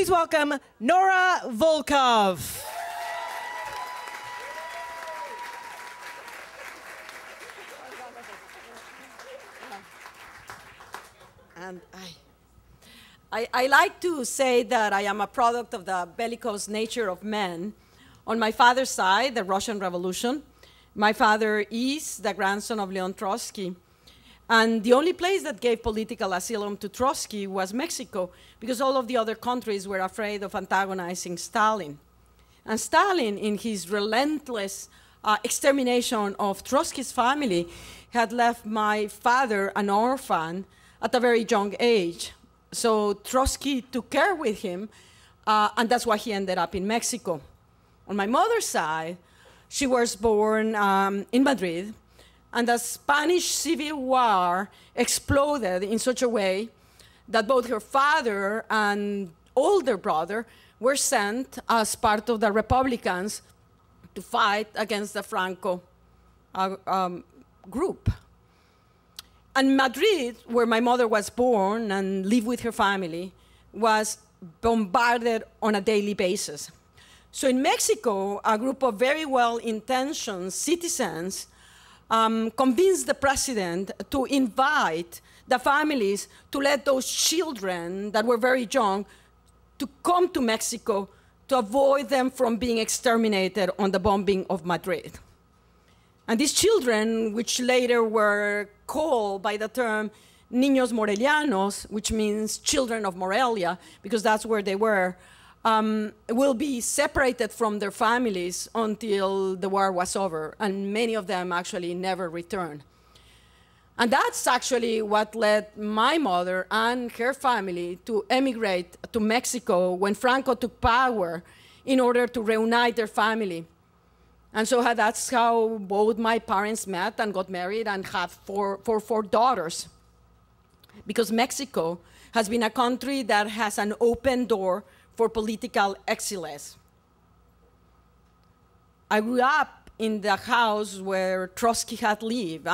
please welcome Nora Volkow. And I like to say that I am a product of the bellicose nature of men. On my father's side, the Russian Revolution. My father is the grandson of Leon Trotsky. And the only place that gave political asylum to Trotsky was Mexico, because all of the other countries were afraid of antagonizing Stalin. And Stalin, in his relentless extermination of Trotsky's family, had left my father an orphan at a very young age. So Trotsky took care with him, and that's why he ended up in Mexico. On my mother's side, she was born in Madrid, and the Spanish Civil War exploded in such a way that both her father and older brother were sent as part of the Republicans to fight against the Franco group. And Madrid, where my mother was born and lived with her family, was bombarded on a daily basis. So in Mexico, a group of very well-intentioned citizens convinced the president to invite the families to let those children that were very young to come to Mexico to avoid them from being exterminated on the bombing of Madrid. And these children, which later were called by the term Niños Morelianos, which means children of Morelia, because that's where they were, will be separated from their families until the war was over. And many of them actually never returned. And that's actually what led my mother and her family to emigrate to Mexico when Franco took power in order to reunite their family. And so that's how both my parents met and got married and have four daughters. Because Mexico has been a country that has an open door for political exiles. I grew up in the house where Trotsky had lived.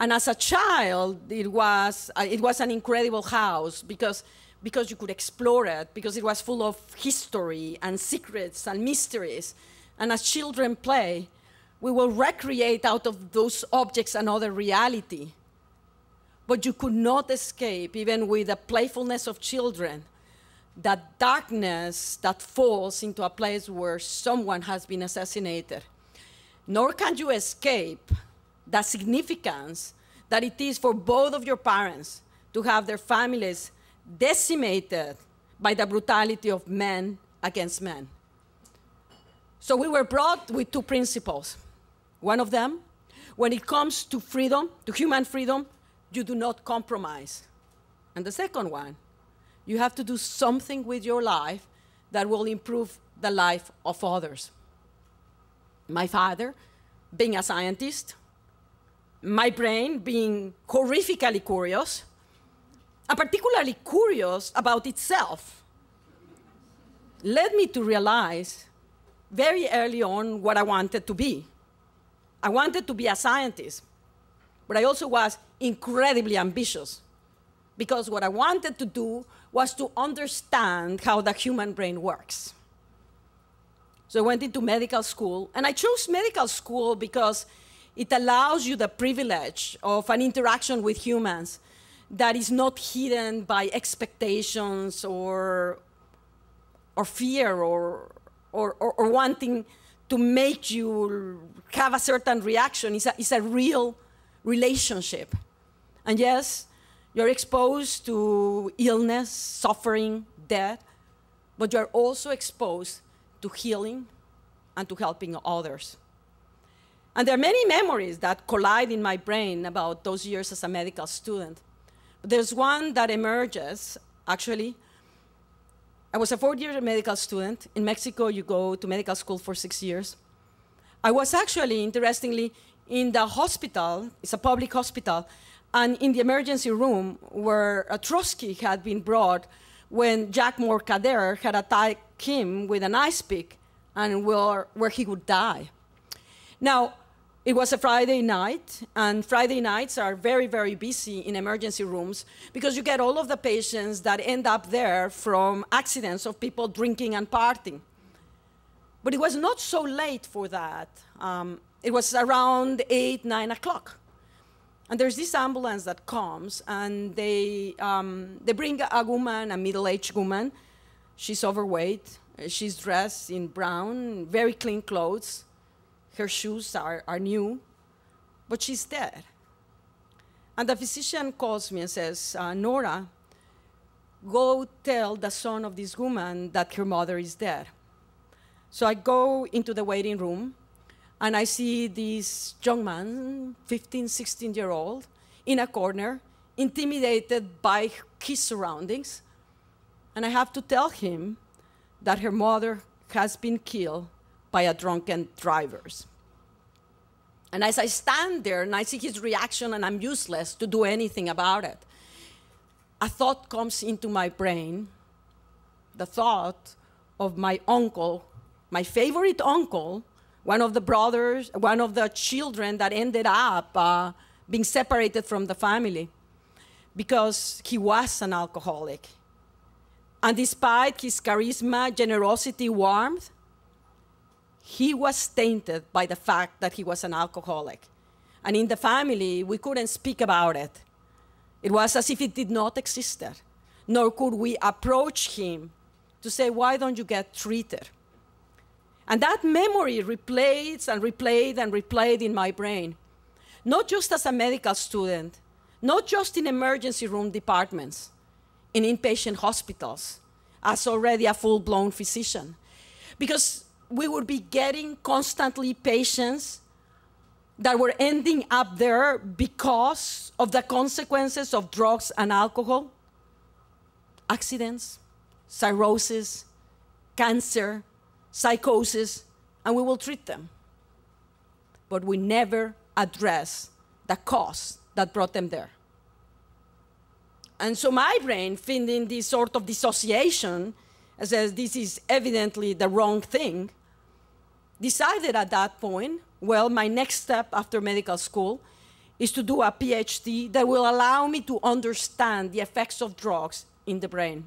And as a child, it was an incredible house because you could explore it, because it was full of history and secrets and mysteries. And as children play, we will recreate out of those objects another reality. But you could not escape, even with the playfulness of children, that darkness that falls into a place where someone has been assassinated. Nor can you escape the significance that it is for both of your parents to have their families decimated by the brutality of men against men. So we were brought with two principles. One of them, when it comes to freedom, to human freedom, you do not compromise. And the second one, you have to do something with your life that will improve the life of others. My father, being a scientist, my brain being horrifically curious, and particularly curious about itself, led me to realize very early on what I wanted to be. I wanted to be a scientist, but I also was incredibly ambitious because what I wanted to do was to understand how the human brain works. So I went into medical school, and I chose medical school because it allows you the privilege of an interaction with humans that is not hidden by expectations or fear or wanting to make you have a certain reaction. It's a real relationship. And yes, you're exposed to illness, suffering, death, but you're also exposed to healing and to helping others. And there are many memories that collide in my brain about those years as a medical student. But there's one that emerges, actually. I was a fourth-year medical student. In Mexico, you go to medical school for 6 years. I was actually, interestingly, in the hospital. It's a public hospital. And in the emergency room where Trotsky had been brought when Jack Moore Cadere had attacked him with an ice pick and where he would die. Now, It was a Friday night, and Friday nights are very, very busy in emergency rooms because you get all of the patients that end up there from accidents of people drinking and partying. But it was not so late for that. It was around 8, 9 o'clock. And there's this ambulance that comes, and they bring a woman, a middle-aged woman. She's overweight. She's dressed in brown, very clean clothes. Her shoes are new, but she's dead. And the physician calls me and says, Nora, go tell the son of this woman that her mother is dead. So I go into the waiting room, and I see this young man, 15, 16-year-old, in a corner, intimidated by his surroundings. And I have to tell him that her mother has been killed by a drunken driver. And as I stand there and I see his reaction and I'm useless to do anything about it, a thought comes into my brain, the thought of my uncle, my favorite uncle, one of the brothers, one of the children that ended up being separated from the family because he was an alcoholic. And despite his charisma, generosity, warmth, he was tainted by the fact that he was an alcoholic. And in the family, we couldn't speak about it. It was as if it did not exist, nor could we approach him to say, why don't you get treated? And that memory replayed and replayed and replayed in my brain, not just as a medical student, not just in emergency room departments, in inpatient hospitals, as already a full-blown physician. Because we would be getting constantly patients that were ending up there because of the consequences of drugs and alcohol, accidents, cirrhosis, cancer, psychosis, and we will treat them. But we never address the cause that brought them there. And so my brain, finding this sort of dissociation, says this is evidently the wrong thing, decided at that point, well, my next step after medical school is to do a PhD that will allow me to understand the effects of drugs in the brain.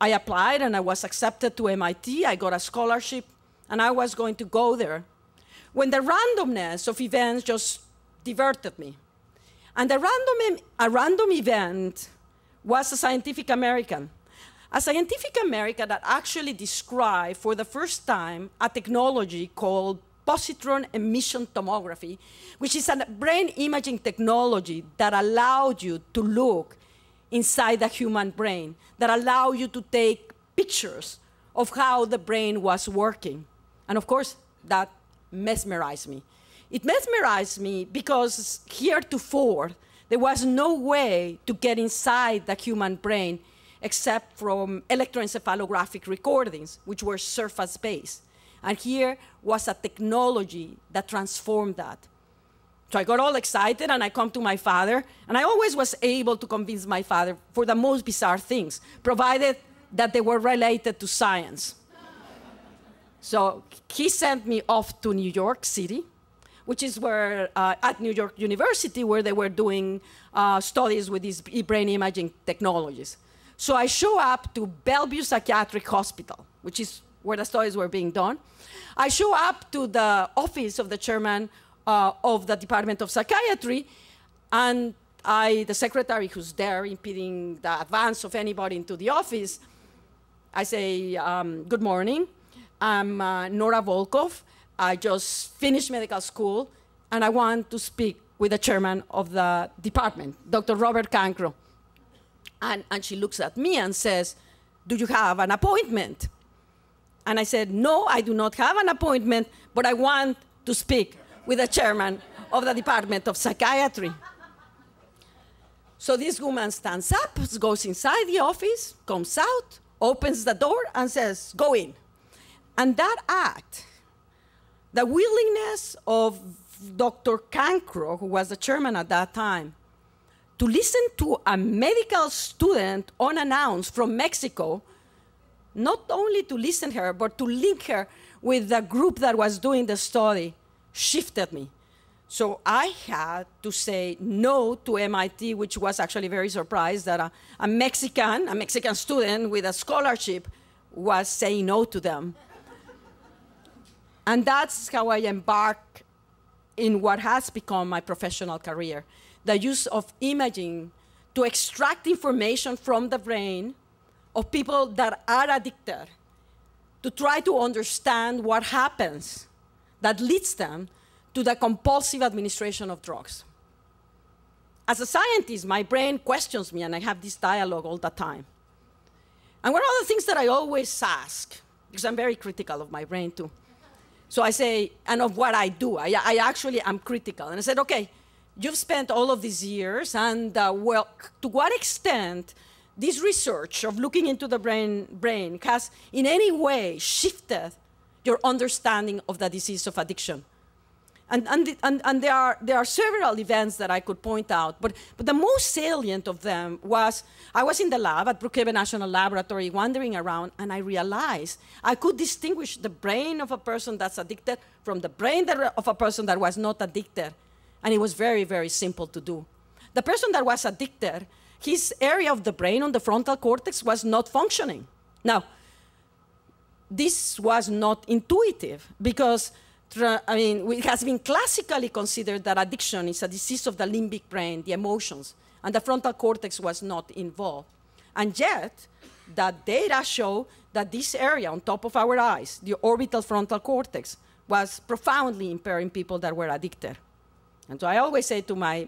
I applied and I was accepted to MIT. I got a scholarship and I was going to go there when the randomness of events just diverted me. And a random event was a Scientific American. A Scientific American that actually described for the first time a technology called positron emission tomography, which is a brain imaging technology that allowed you to look inside the human brain, that allowed you to take pictures of how the brain was working. And of course, that mesmerized me. It mesmerized me because heretofore, there was no way to get inside the human brain except from electroencephalographic recordings, which were surface-based. And here was a technology that transformed that. So I got all excited, and I come to my father. And I always was able to convince my father for the most bizarre things, provided that they were related to science. So he sent me off to New York City, which is where, at New York University, where they were doing studies with these brain imaging technologies. So I show up to Bellevue Psychiatric Hospital, which is where the studies were being done. I show up to the office of the chairman of the Department of Psychiatry, and the secretary who's there impeding the advance of anybody into the office, I say, good morning. I'm Nora Volkow. I just finished medical school, and I want to speak with the chairman of the department, Dr. Robert Cancro. And she looks at me and says, do you have an appointment? And I said, no, I do not have an appointment, but I want to speak with the chairman of the Department of Psychiatry. So this woman stands up, goes inside the office, comes out, opens the door, and says, go in. And that act, the willingness of Dr. Cancro, who was the chairman at that time, to listen to a medical student unannounced from Mexico, not only to listen to her, but to link her with the group that was doing the study, shifted me. So I had to say no to MIT, which was actually very surprised that a Mexican student with a scholarship was saying no to them. And that's how I embarked in what has become my professional career, the use of imaging to extract information from the brain of people that are addicted, to try to understand what happens that leads them to the compulsive administration of drugs. As a scientist, my brain questions me, and I have this dialogue all the time. And one of the things that I always ask, because I'm very critical of my brain too, so I say, and of what I do, I actually am critical. And I said, okay, you've spent all of these years, and well, to what extent this research of looking into the brain has in any way shifted your understanding of the disease of addiction? And there are several events that I could point out, but the most salient of them was, I was in the lab at Brookhaven National Laboratory wandering around, and I realized I could distinguish the brain of a person that's addicted from the brain of a person that was not addicted. And it was very, very simple to do. The person that was addicted, his area of the brain on the frontal cortex was not functioning. Now, this was not intuitive because, I mean, it has been classically considered that addiction is a disease of the limbic brain, the emotions, and the frontal cortex was not involved. And yet, the data show that this area on top of our eyes, the orbital frontal cortex, was profoundly impairing people that were addicted. And so I always say to my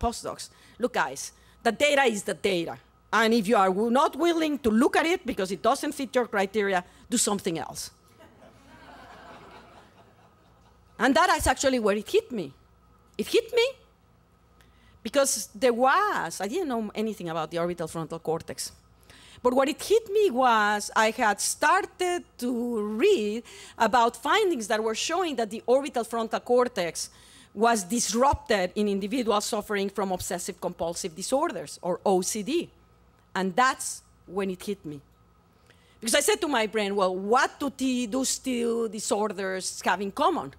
postdocs, look guys, the data is the data. And if you are not willing to look at it because it doesn't fit your criteria, do something else. And that is actually where it hit me. It hit me because I didn't know anything about the orbital frontal cortex. But what it hit me was I had started to read about findings that were showing that the orbital frontal cortex was disrupted in individuals suffering from obsessive-compulsive disorders, or OCD. And that's when it hit me. Because I said to my brain, well, what do those two disorders have in common?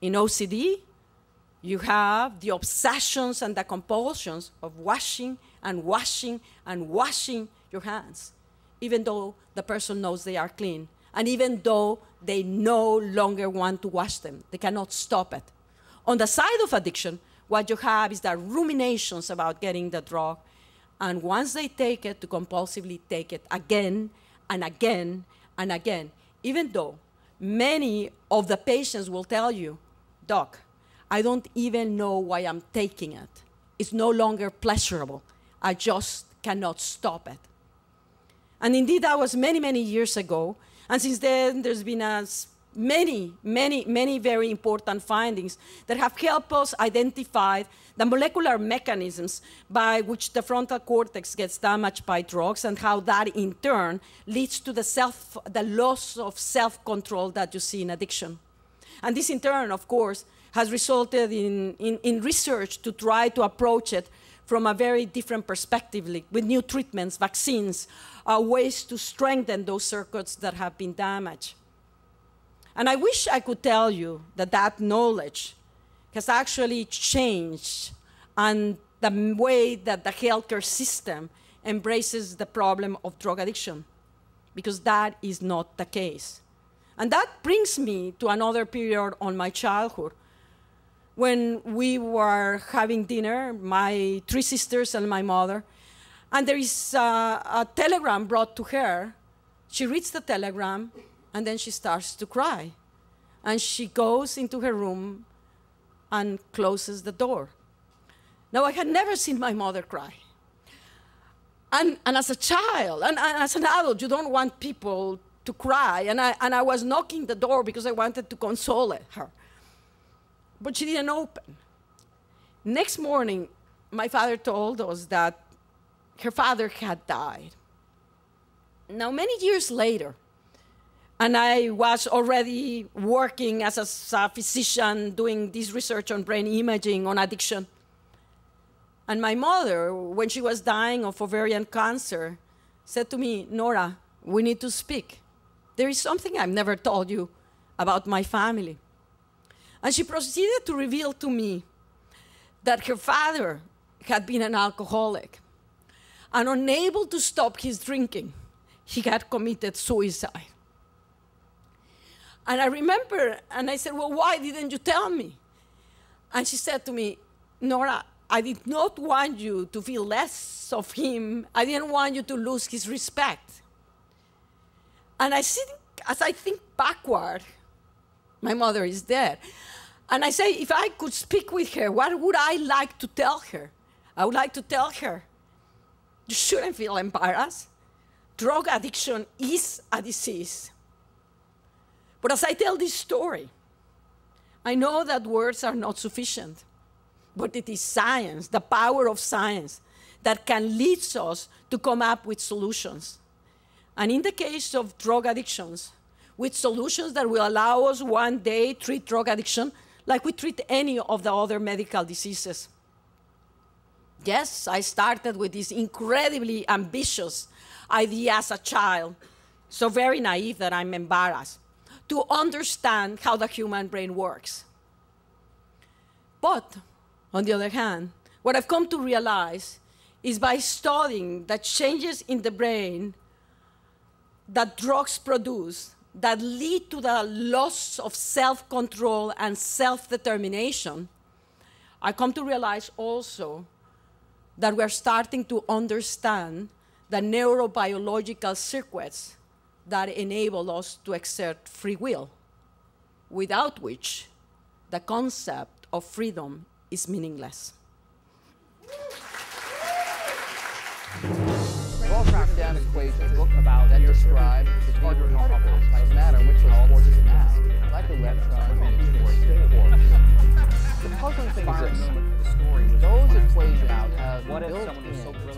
In OCD, you have the obsessions and the compulsions of washing and washing and washing your hands, even though the person knows they are clean, and even though they no longer want to wash them. They cannot stop it. On the side of addiction, what you have is the ruminations about getting the drug, and once they take it, to compulsively take it again and again and again, even though many of the patients will tell you, Doc, I don't even know why I'm taking it. It's no longer pleasurable. I just cannot stop it. And indeed, that was many, many years ago. And since then, there's been many very important findings that have helped us identify the molecular mechanisms by which the frontal cortex gets damaged by drugs and how that in turn leads to the loss of self-control that you see in addiction. And this in turn, of course, has resulted in research to try to approach it from a very different perspective, like with new treatments, vaccines, ways to strengthen those circuits that have been damaged. And I wish I could tell you that that knowledge has actually changed and the way that the healthcare system embraces the problem of drug addiction, because that is not the case. And that brings me to another period on my childhood. When we were having dinner, my three sisters and my mother, and there is a telegram brought to her. She reads the telegram, and then she starts to cry. And she goes into her room and closes the door. Now, I had never seen my mother cry. And as a child, and as an adult, you don't want people to cry. And I was knocking the door because I wanted to console her. But she didn't open. Next morning, my father told us that her father had died. Now, many years later, and I was already working as a physician doing this research on brain imaging, on addiction. And my mother, when she was dying of ovarian cancer, said to me, Nora, we need to speak. There is something I've never told you about my family. And she proceeded to reveal to me that her father had been an alcoholic, and unable to stop his drinking, he had committed suicide. And I remember, and I said, well, why didn't you tell me? And she said to me, Nora, I did not want you to feel less of him. I didn't want you to lose his respect. And I think, as I think backward, my mother is dead. And I say, if I could speak with her, what would I like to tell her? I would like to tell her, you shouldn't feel embarrassed. Drug addiction is a disease. But as I tell this story, I know that words are not sufficient, but it is science, the power of science, that can lead us to come up with solutions. And in the case of drug addictions, with solutions that will allow us one day treat drug addiction like we treat any of the other medical diseases. Yes, I started with these incredibly ambitious ideas as a child, so very naive that I'm embarrassed, to understand how the human brain works. But on the other hand, what I've come to realize is by studying the changes in the brain that drugs produce that lead to the loss of self-control and self-determination, I come to realize also that we're starting to understand the neurobiological circuits that enable us to exert free will, without which the concept of freedom is meaningless. Down equation book about that describes the ordinary particles like matter, which are forces of mass, like electrons and quarks. The puzzling thing is this: those equations have built in